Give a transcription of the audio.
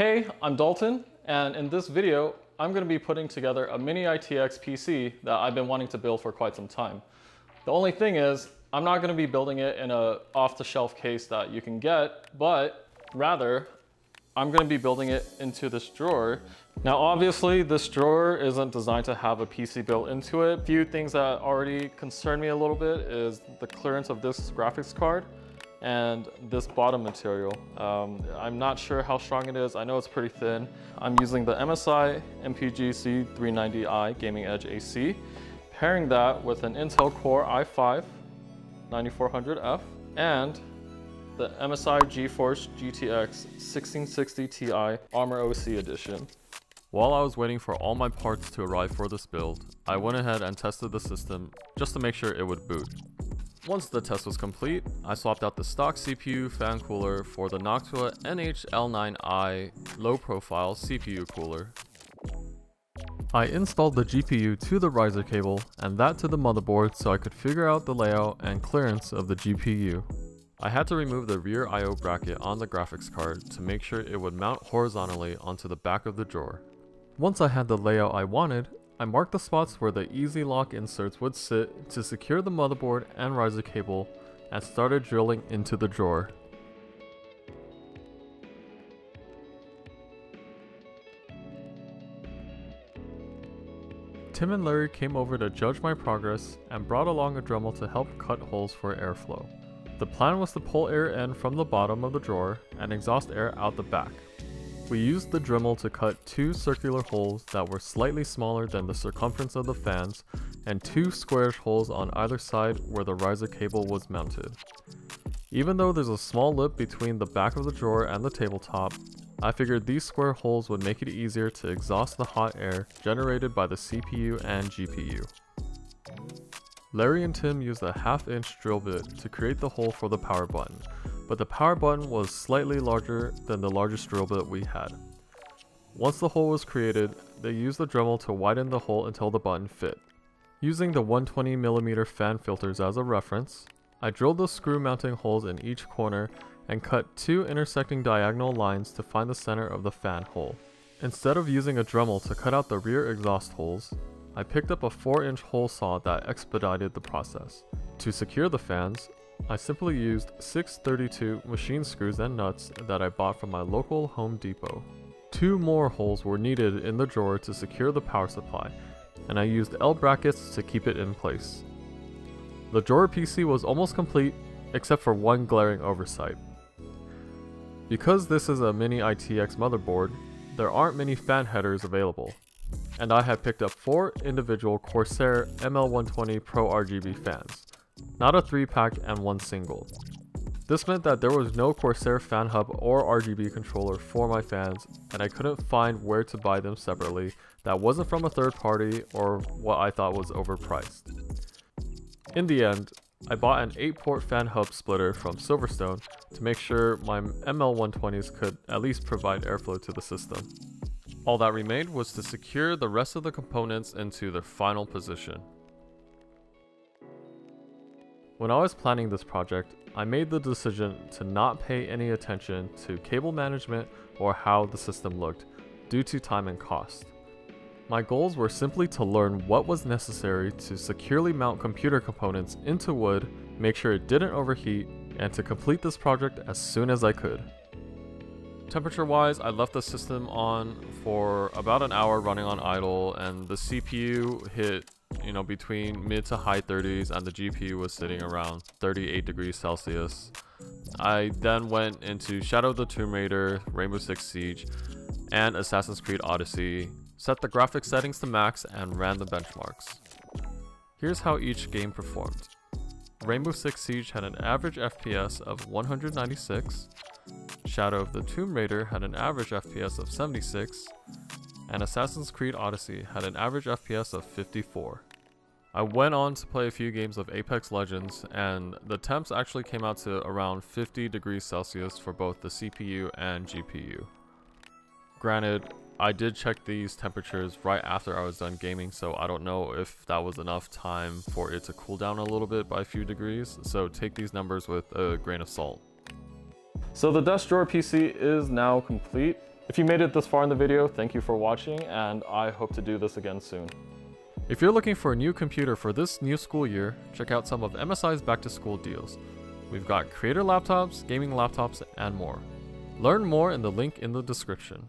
Hey, I'm Dalton, and in this video, I'm going to be putting together a mini ITX PC that I've been wanting to build for quite some time. The only thing is, I'm not going to be building it in an off-the-shelf case that you can get, but rather, I'm going to be building it into this drawer. Now, obviously, this drawer isn't designed to have a PC built into it. A few things that already concern me a little bit is the clearance of this graphics card and this bottom material. I'm not sure how strong it is. I know it's pretty thin. I'm using the MSI MPG Z390I Gaming Edge AC, pairing that with an Intel Core i5-9400F and the MSI GeForce GTX 1660 Ti Armor OC Edition. While I was waiting for all my parts to arrive for this build, I went ahead and tested the system just to make sure it would boot. Once the test was complete, I swapped out the stock CPU fan cooler for the Noctua NH-L9i low-profile CPU cooler. I installed the GPU to the riser cable and that to the motherboard so I could figure out the layout and clearance of the GPU. I had to remove the rear I/O bracket on the graphics card to make sure it would mount horizontally onto the back of the drawer. Once I had the layout I wanted, I marked the spots where the EZ-Lock inserts would sit to secure the motherboard and riser cable and started drilling into the drawer. Tim and Larry came over to judge my progress and brought along a Dremel to help cut holes for airflow. The plan was to pull air in from the bottom of the drawer and exhaust air out the back. We used the Dremel to cut two circular holes that were slightly smaller than the circumference of the fans and two squarish holes on either side where the riser cable was mounted. Even though there's a small lip between the back of the drawer and the tabletop, I figured these square holes would make it easier to exhaust the hot air generated by the CPU and GPU. Larry and Tim used a 1/2-inch drill bit to create the hole for the power button, but the power button was slightly larger than the largest drill bit we had. Once the hole was created, they used the Dremel to widen the hole until the button fit. Using the 120mm fan filters as a reference, I drilled the screw mounting holes in each corner and cut two intersecting diagonal lines to find the center of the fan hole. Instead of using a Dremel to cut out the rear exhaust holes, I picked up a 4-inch hole saw that expedited the process. To secure the fans, I simply used 6x32 machine screws and nuts that I bought from my local Home Depot. Two more holes were needed in the drawer to secure the power supply, and I used L brackets to keep it in place. The drawer PC was almost complete, except for one glaring oversight. Because this is a mini ITX motherboard, there aren't many fan headers available, and I had picked up 4 individual Corsair ML120 Pro RGB fans. Not a 3-pack and one single. This meant that there was no Corsair fan hub or RGB controller for my fans, and I couldn't find where to buy them separately that wasn't from a third party or what I thought was overpriced. In the end, I bought an 8-port fan hub splitter from Silverstone to make sure my ML120s could at least provide airflow to the system. All that remained was to secure the rest of the components into their final position. When I was planning this project, I made the decision to not pay any attention to cable management or how the system looked, due to time and cost. My goals were simply to learn what was necessary to securely mount computer components into wood, make sure it didn't overheat, and to complete this project as soon as I could. Temperature-wise, I left the system on for about an hour running on idle, and the CPU hit between mid to high 30s, and the GPU was sitting around 38 degrees Celsius. I then went into Shadow of the Tomb Raider, Rainbow Six Siege, and Assassin's Creed Odyssey, set the graphics settings to max, and ran the benchmarks. Here's how each game performed. Rainbow Six Siege had an average FPS of 196, Shadow of the Tomb Raider had an average FPS of 76, and Assassin's Creed Odyssey had an average FPS of 54. I went on to play a few games of Apex Legends, and the temps actually came out to around 50 degrees Celsius for both the CPU and GPU. Granted, I did check these temperatures right after I was done gaming, so I don't know if that was enough time for it to cool down a little bit by a few degrees, so take these numbers with a grain of salt. So the desk drawer PC is now complete. If you made it this far in the video, thank you for watching, and I hope to do this again soon. If you're looking for a new computer for this new school year, check out some of MSI's back-to-school deals. We've got creator laptops, gaming laptops, and more. Learn more in the link in the description.